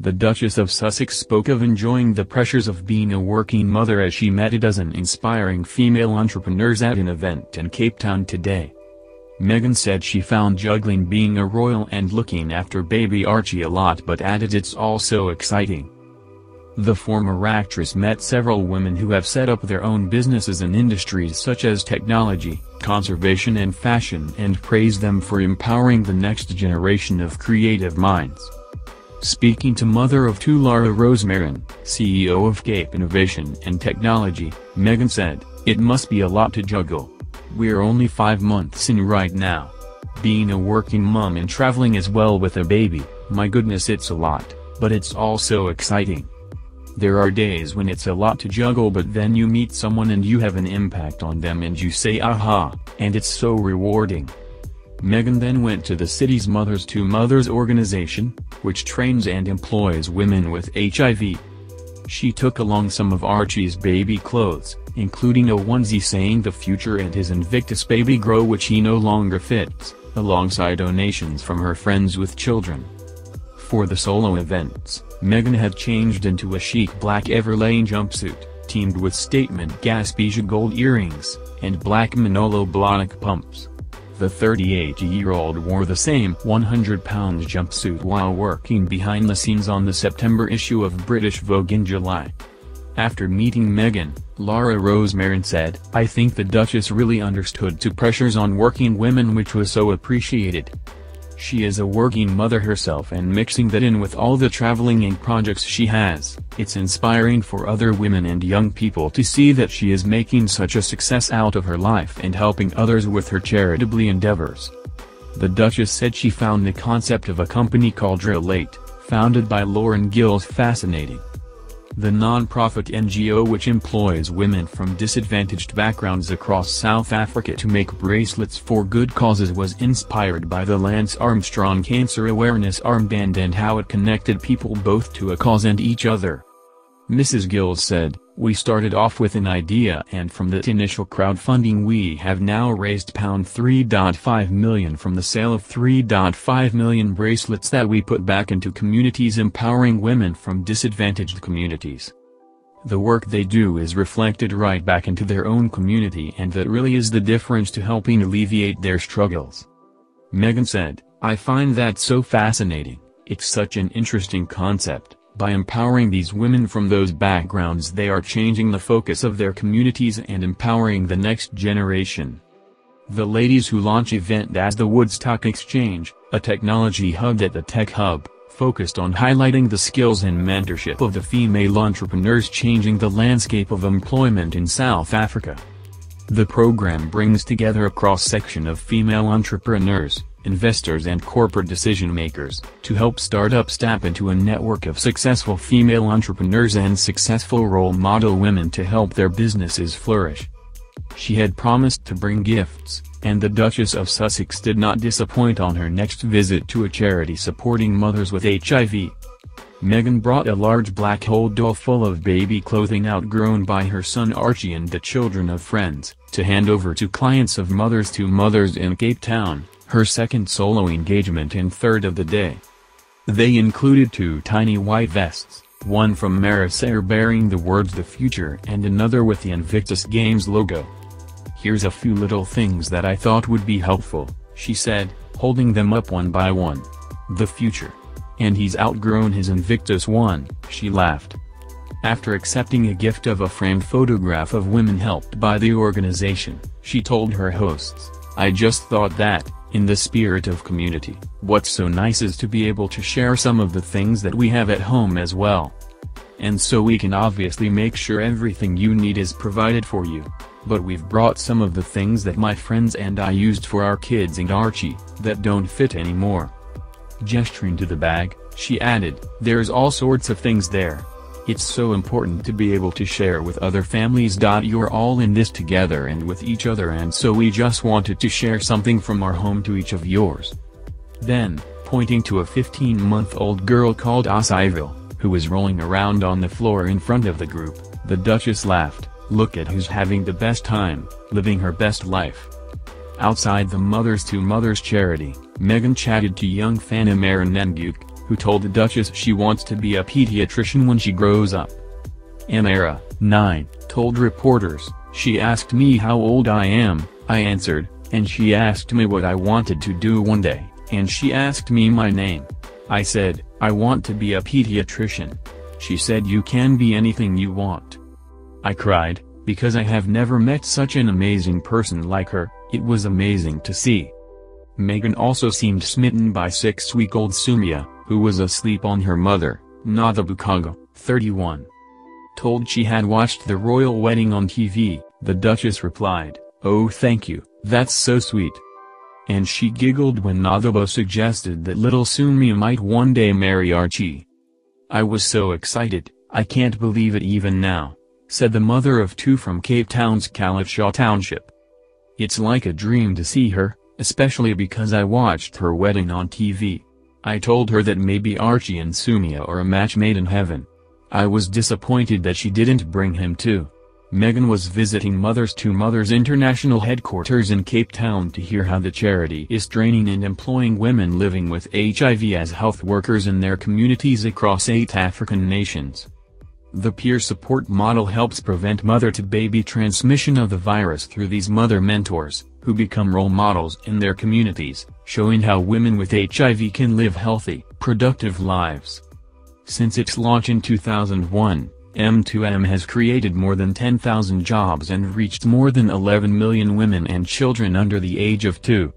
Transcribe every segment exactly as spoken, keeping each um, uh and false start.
The Duchess of Sussex spoke of enjoying the pressures of being a working mother as she met a dozen inspiring female entrepreneurs at an event in Cape Town today. Meghan said she found juggling being a royal and looking after baby Archie a lot, but added it's also exciting. The former actress met several women who have set up their own businesses in industries such as technology, conservation and fashion, and praised them for empowering the next generation of creative minds. Speaking to mother of two Lara Rosmarin, C E O of Cape Innovation and Technology, Meghan said, "It must be a lot to juggle. We're only five months in right now. Being a working mom and traveling as well with a baby, my goodness, it's a lot, but it's also exciting. There are days when it's a lot to juggle, but then you meet someone and you have an impact on them and you say aha, and it's so rewarding." Meghan then went to the city's Mothers to Mothers organization, which trains and employs women with H I V. She took along some of Archie's baby clothes, including a onesie saying "The Future" and his Invictus baby grow, which he no longer fits, alongside donations from her friends with children. For the solo events, Meghan had changed into a chic black Everlane jumpsuit, teamed with statement Gaspesia gold earrings, and black Manolo Blahnik pumps. The thirty-eight-year-old wore the same one hundred pound jumpsuit while working behind the scenes on the September issue of British Vogue in July. After meeting Meghan, Lara Rosmarin said, "I think the Duchess really understood the pressures on working women, which was so appreciated. She is a working mother herself, and mixing that in with all the traveling and projects she has, it's inspiring for other women and young people to see that she is making such a success out of her life and helping others with her charitable endeavors." The Duchess said she found the concept of a company called Relate, founded by Lauren Gill, fascinating. The non-profit N G O, which employs women from disadvantaged backgrounds across South Africa to make bracelets for good causes, was inspired by the Lance Armstrong Cancer Awareness Armband and how it connected people both to a cause and each other. Missus Gill said, "We started off with an idea, and from that initial crowdfunding we have now raised three point five million pounds from the sale of three point five million bracelets that we put back into communities, empowering women from disadvantaged communities. The work they do is reflected right back into their own community, and that really is the difference to helping alleviate their struggles." Meghan said, "I find that so fascinating. It's such an interesting concept. By empowering these women from those backgrounds, they are changing the focus of their communities and empowering the next generation." The Ladies Who Launch event at the Woodstock Exchange, a technology hub at the Tech Hub, focused on highlighting the skills and mentorship of the female entrepreneurs changing the landscape of employment in South Africa. The program brings together a cross-section of female entrepreneurs, investors and corporate decision-makers, to help startups tap into a network of successful female entrepreneurs and successful role model women to help their businesses flourish. She had promised to bring gifts, and the Duchess of Sussex did not disappoint on her next visit to a charity supporting mothers with H I V. Meghan brought a large black holdall full of baby clothing outgrown by her son Archie and the children of friends, to hand over to clients of Mothers to Mothers in Cape Town, her second solo engagement and third of the day. They included two tiny white vests, one from Marisair bearing the words "The Future" and another with the Invictus Games logo. "Here's a few little things that I thought would be helpful," she said, holding them up one by one. "The Future. And he's outgrown his Invictus one," she laughed. After accepting a gift of a framed photograph of women helped by the organization, she told her hosts, "I just thought that, in the spirit of community, what's so nice is to be able to share some of the things that we have at home as well. And so we can obviously make sure everything you need is provided for you. But we've brought some of the things that my friends and I used for our kids and Archie, that don't fit anymore." Gesturing to the bag, she added, "There's all sorts of things there. It's so important to be able to share with other families. You're all in this together and with each other, and so we just wanted to share something from our home to each of yours." Then, pointing to a fifteen-month-old girl called Osayiville, who was rolling around on the floor in front of the group, the Duchess laughed, "Look at who's having the best time, living her best life." Outside the Mothers to Mothers charity, Meghan chatted to young Fana Marinenguk, who told the Duchess she wants to be a pediatrician when she grows up. Amara, nine, told reporters, "She asked me how old I am, I answered, and she asked me what I wanted to do one day, and she asked me my name. I said, I want to be a pediatrician. She said you can be anything you want. I cried, because I have never met such an amazing person like her, it was amazing to see." Meghan also seemed smitten by six-week-old Sumia, who was asleep on her mother. Nthabu Kaga, thirty-one, told she had watched the royal wedding on T V, the Duchess replied, "Oh thank you, that's so sweet." And she giggled when Nthabu suggested that little Sumia might one day marry Archie. "I was so excited, I can't believe it even now," said the mother of two from Cape Town's Kalachaw Township. "It's like a dream to see her, especially because I watched her wedding on T V. I told her that maybe Archie and Sumia are a match made in heaven. I was disappointed that she didn't bring him too." Meghan was visiting Mothers to Mothers International headquarters in Cape Town to hear how the charity is training and employing women living with H I V as health workers in their communities across eight African nations. The peer support model helps prevent mother-to-baby transmission of the virus through these mother mentors, who become role models in their communities, showing how women with H I V can live healthy, productive lives. Since its launch in two thousand one, M two M has created more than ten thousand jobs and reached more than eleven million women and children under the age of two.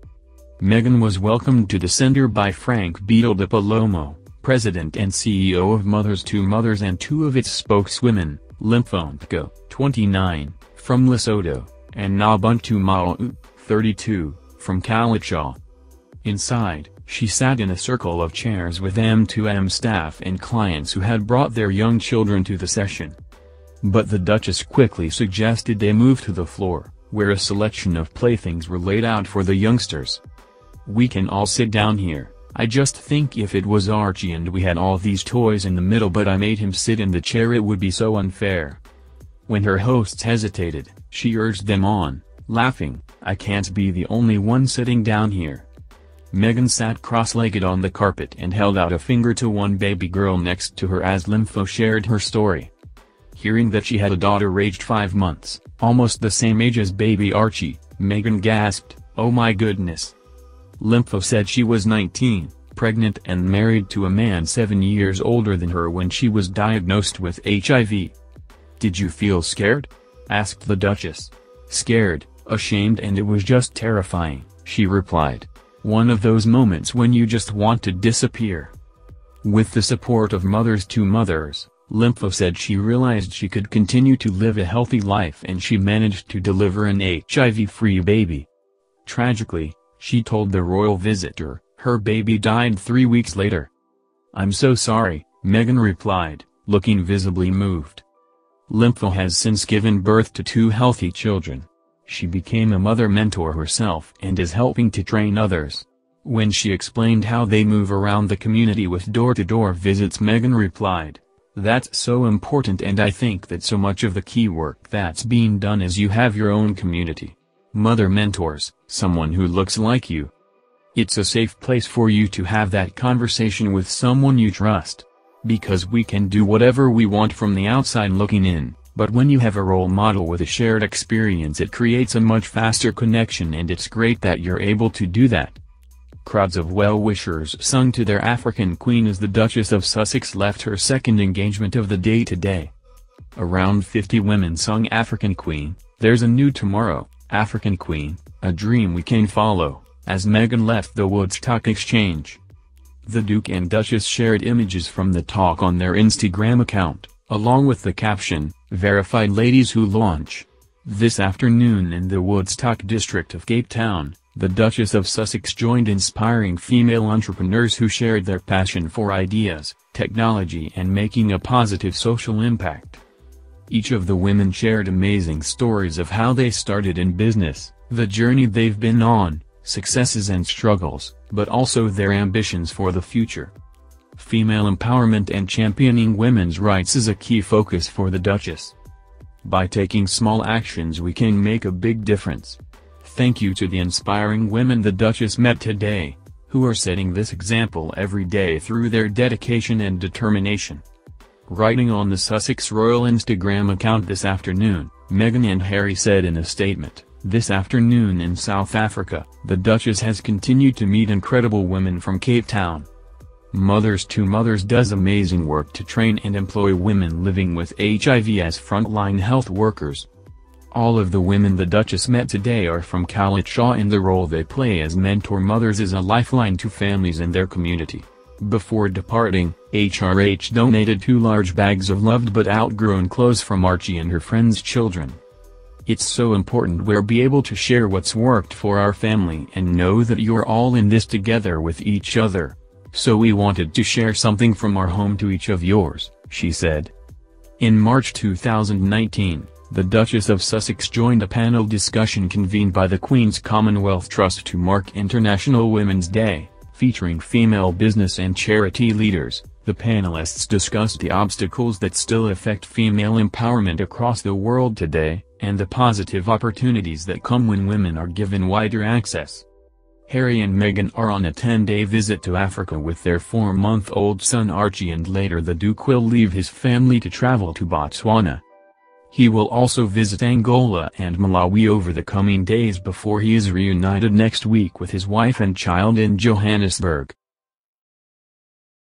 Meghan was welcomed to the center by Frank Beadle de Palomo, president and C E O of Mothers to Mothers, and two of its spokeswomen, Limpho Nteko, twenty-nine, from Lesotho, and Nabuntumau, thirty-two, from Kalachaw. Inside, she sat in a circle of chairs with M two M staff and clients who had brought their young children to the session. But the Duchess quickly suggested they move to the floor, where a selection of playthings were laid out for the youngsters. "We can all sit down here, I just think if it was Archie and we had all these toys in the middle but I made him sit in the chair it would be so unfair." When her hosts hesitated, she urged them on, laughing, "I can't be the only one sitting down here." Meghan sat cross-legged on the carpet and held out a finger to one baby girl next to her as Limpho shared her story. Hearing that she had a daughter aged five months, almost the same age as baby Archie, Meghan gasped, "Oh my goodness." Limpho said she was nineteen, pregnant and married to a man seven years older than her when she was diagnosed with H I V. "Did you feel scared?" asked the Duchess. "Scared, ashamed, and it was just terrifying," she replied. "One of those moments when you just want to disappear." With the support of Mothers to Mothers, Limpho said she realized she could continue to live a healthy life and she managed to deliver an H I V-free baby. Tragically, she told the royal visitor, her baby died three weeks later. "I'm so sorry," Meghan replied, looking visibly moved. Limpho has since given birth to two healthy children. She became a mother mentor herself and is helping to train others. When she explained how they move around the community with door-to-door visits, Meghan replied, "That's so important, and I think that so much of the key work that's being done is you have your own community. Mother mentors, someone who looks like you. It's a safe place for you to have that conversation with someone you trust. Because we can do whatever we want from the outside looking in. But when you have a role model with a shared experience it creates a much faster connection, and it's great that you're able to do that." Crowds of well-wishers sung to their African queen as the Duchess of Sussex left her second engagement of the day today. Around fifty women sung African Queen, There's a New Tomorrow, African Queen, A Dream We Can Follow, as Meghan left the Woodstock Exchange. The Duke and Duchess shared images from the talk on their Instagram account, along with the caption, "Verified Ladies Who Launch." This afternoon in the Woodstock district of Cape Town, the Duchess of Sussex joined inspiring female entrepreneurs who shared their passion for ideas, technology and making a positive social impact. Each of the women shared amazing stories of how they started in business, the journey they've been on, successes and struggles, but also their ambitions for the future. Female empowerment and championing women's rights is a key focus for the Duchess. "By taking small actions we can make a big difference. Thank you to the inspiring women the Duchess met today, who are setting this example every day through their dedication and determination. Writing on the Sussex Royal Instagram account this afternoon, Meghan and Harry said in a statement, "This afternoon in South Africa, the Duchess has continued to meet incredible women from Cape Town. Mothers to Mothers does amazing work to train and employ women living with H I V as frontline health workers. All of the women the Duchess met today are from Kalachaw, and the role they play as mentor mothers is a lifeline to families in their community." Before departing, H R H donated two large bags of loved but outgrown clothes from Archie and her friends' children. "It's so important we're be able to share what's worked for our family and know that you're all in this together with each other. So we wanted to share something from our home to each of yours," she said. In March two thousand nineteen, the Duchess of Sussex joined a panel discussion convened by the Queen's Commonwealth Trust to mark International Women's Day, featuring female business and charity leaders. The panelists discussed the obstacles that still affect female empowerment across the world today, and the positive opportunities that come when women are given wider access. Harry and Meghan are on a ten-day visit to Africa with their four-month-old son Archie, and later the Duke will leave his family to travel to Botswana. He will also visit Angola and Malawi over the coming days before he is reunited next week with his wife and child in Johannesburg.